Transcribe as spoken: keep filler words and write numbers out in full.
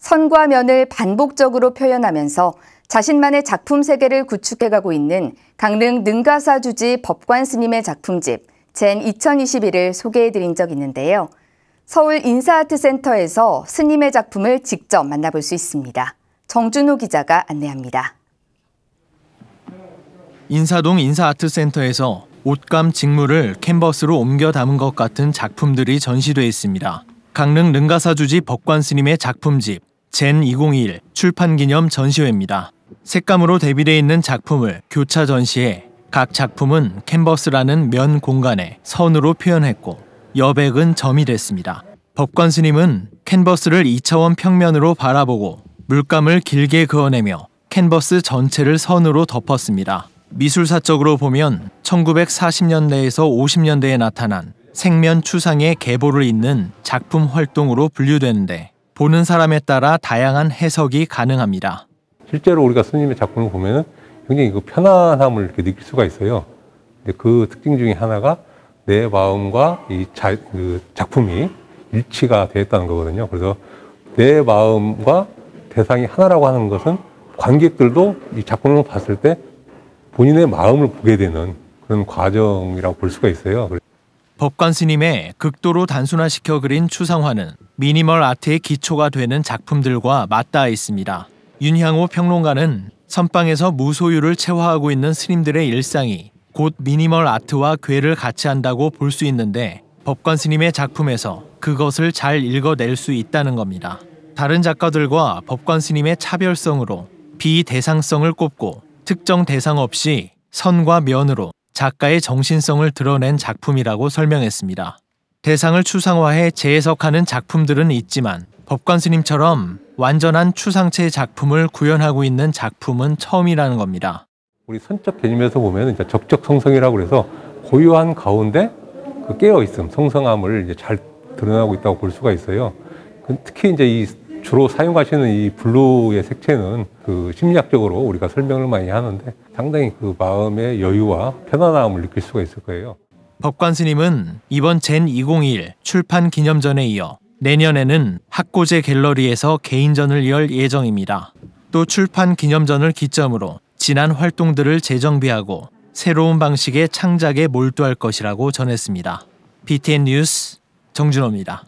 선과 면을 반복적으로 표현하면서 자신만의 작품 세계를 구축해가고 있는 강릉 능가사주지 법관 스님의 작품집 젠 이천이십일을 소개해드린 적 있는데요. 서울 인사아트센터에서 스님의 작품을 직접 만나볼 수 있습니다. 정준호 기자가 안내합니다. 인사동 인사아트센터에서 옷감 직물을 캔버스로 옮겨 담은 것 같은 작품들이 전시돼 있습니다. 강릉 능가사주지 법관 스님의 작품집 젠 이천이십일 출판기념 전시회입니다. 색감으로 대비되어 있는 작품을 교차 전시해 각 작품은 캔버스라는 면 공간에 선으로 표현했고 여백은 점이 됐습니다. 법관 스님은 캔버스를 이 차원 평면으로 바라보고 물감을 길게 그어내며 캔버스 전체를 선으로 덮었습니다. 미술사적으로 보면 천구백사십 년대에서 오십 년대에 나타난 색면 추상의 계보를 잇는 작품 활동으로 분류되는데 보는 사람에 따라 다양한 해석이 가능합니다. 실제로 우리가 스님의 작품을 보면 굉장히 그 편안함을 이렇게 느낄 수가 있어요. 근데 그 특징 중에 하나가 내 마음과 이 자, 그 작품이 일치가 되었다는 거거든요. 그래서 내 마음과 대상이 하나라고 하는 것은 관객들도 이 작품을 봤을 때 본인의 마음을 보게 되는 그런 과정이라고 볼 수가 있어요. 법관 스님의 극도로 단순화시켜 그린 추상화는 미니멀 아트의 기초가 되는 작품들과 맞닿아 있습니다. 윤양호 평론가는 선방에서 무소유를 체화하고 있는 스님들의 일상이 곧 미니멀 아트와 궤를 같이 한다고 볼 수 있는데 법관 스님의 작품에서 그것을 잘 읽어낼 수 있다는 겁니다. 다른 작가들과 법관 스님의 차별성으로 비대상성을 꼽고 특정 대상 없이 선과 면으로 작가의 정신성을 드러낸 작품이라고 설명했습니다. 대상을 추상화해 재해석하는 작품들은 있지만 법관 스님처럼 완전한 추상체의 작품을 구현하고 있는 작품은 처음이라는 겁니다. 우리 선적 개념에서 보면 이제 적적성성이라고 해서 고요한 가운데 그 깨어있음, 성성함을 이제 잘 드러나고 있다고 볼 수가 있어요. 특히 이제 이 주로 사용하시는 이 블루의 색채는 그 심리학적으로 우리가 설명을 많이 하는데 상당히 그 마음의 여유와 편안함을 느낄 수가 있을 거예요. 법관 스님은 이번 젠 이천이십일 출판 기념전에 이어 내년에는 학고제 갤러리에서 개인전을 열 예정입니다. 또 출판 기념전을 기점으로 지난 활동들을 재정비하고 새로운 방식의 창작에 몰두할 것이라고 전했습니다. 비티엔 뉴스 정준호입니다.